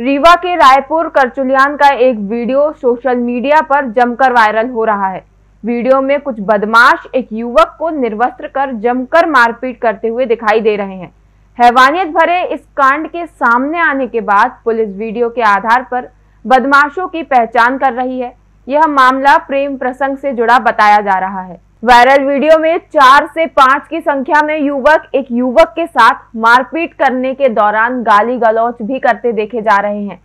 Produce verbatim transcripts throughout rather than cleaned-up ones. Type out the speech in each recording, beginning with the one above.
रीवा के रायपुर करचुलियान का एक वीडियो सोशल मीडिया पर जमकर वायरल हो रहा है। वीडियो में कुछ बदमाश एक युवक को निर्वस्त्र कर जमकर मारपीट करते हुए दिखाई दे रहे हैं। हैवानियत भरे इस कांड के सामने आने के बाद पुलिस वीडियो के आधार पर बदमाशों की पहचान कर रही है। यह मामला प्रेम प्रसंग से जुड़ा बताया जा रहा है। वायरल वीडियो में चार से पांच की संख्या में युवक एक युवक के साथ मारपीट करने के दौरान गाली गलौच भी करते देखे जा रहे हैं।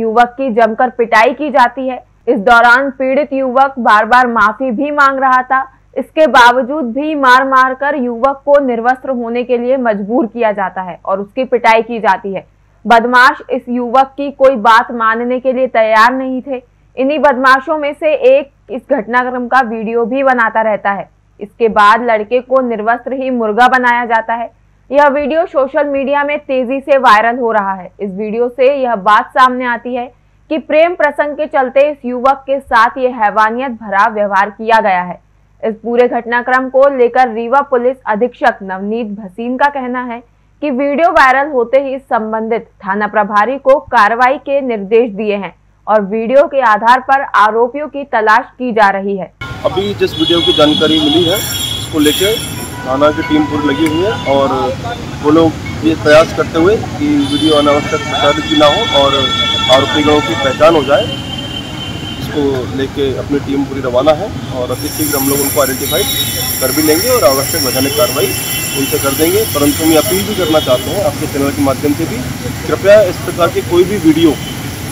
युवक की जमकर पिटाई की जाती है। इस दौरान पीड़ित युवक बार बार माफी भी मांग रहा था। इसके बावजूद भी मार मार कर युवक को निर्वस्त्र होने के लिए मजबूर किया जाता है और उसकी पिटाई की जाती है। बदमाश इस युवक की कोई बात मानने के लिए तैयार नहीं थे। इन्हीं बदमाशों में से एक इस घटनाक्रम का वीडियो भी बनाता रहता है। इसके बाद लड़के को निर्वस्त्र ही मुर्गा बनाया जाता है। यह वीडियो सोशल मीडिया में तेजी से वायरल हो रहा है। इस वीडियो से यह बात सामने आती है कि प्रेम प्रसंग के चलते इस युवक के साथ ये हैवानियत भरा व्यवहार किया गया है। इस पूरे घटनाक्रम को लेकर रीवा पुलिस अधीक्षक नवनीत भसीन का कहना है कि वीडियो वायरल होते ही संबंधित थाना प्रभारी को कार्रवाई के निर्देश दिए हैं और वीडियो के आधार पर आरोपियों की तलाश की जा रही है। अभी जिस वीडियो की जानकारी मिली है उसको लेकर थाना की टीम पूरी लगी हुई है और वो लोग ये प्रयास करते हुए कि वीडियो अनावश्यक प्रसारित ना हो और आरोपियों की पहचान हो जाए, इसको लेके अपनी टीम पूरी रवाना है और अभी शीघ्र हम लोग उनको आइडेंटिफाई कर भी लेंगे और आवश्यक वैधानिक कार्रवाई उनसे कर देंगे। परंतु हम अपील भी करना चाहते हैं आपके चैनल के माध्यम से भी, कृपया इस प्रकार की कोई भी वीडियो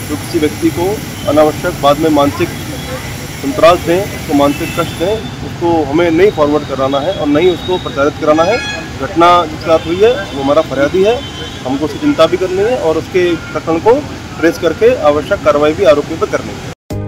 जो किसी व्यक्ति को अनावश्यक बाद में मानसिक संतराज दें, उसको मानसिक कष्ट दें, उसको हमें नहीं फॉरवर्ड कराना है और नहीं उसको प्रचारित कराना है। घटना जिस साथ हुई है वो हमारा फरियादी है, हमको उसकी चिंता भी करनी है और उसके प्रकरण को ट्रेस करके आवश्यक कार्रवाई भी आरोपियों पर करनी है।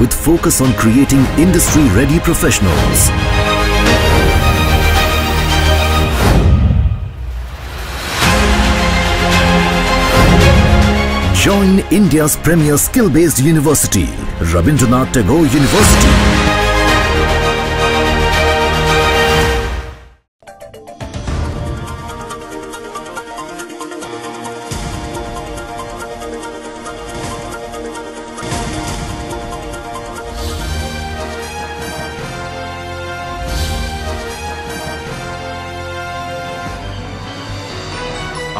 with focus on creating industry-ready professionals. Join India's premier skill-based university, Rabindranath Tagore University.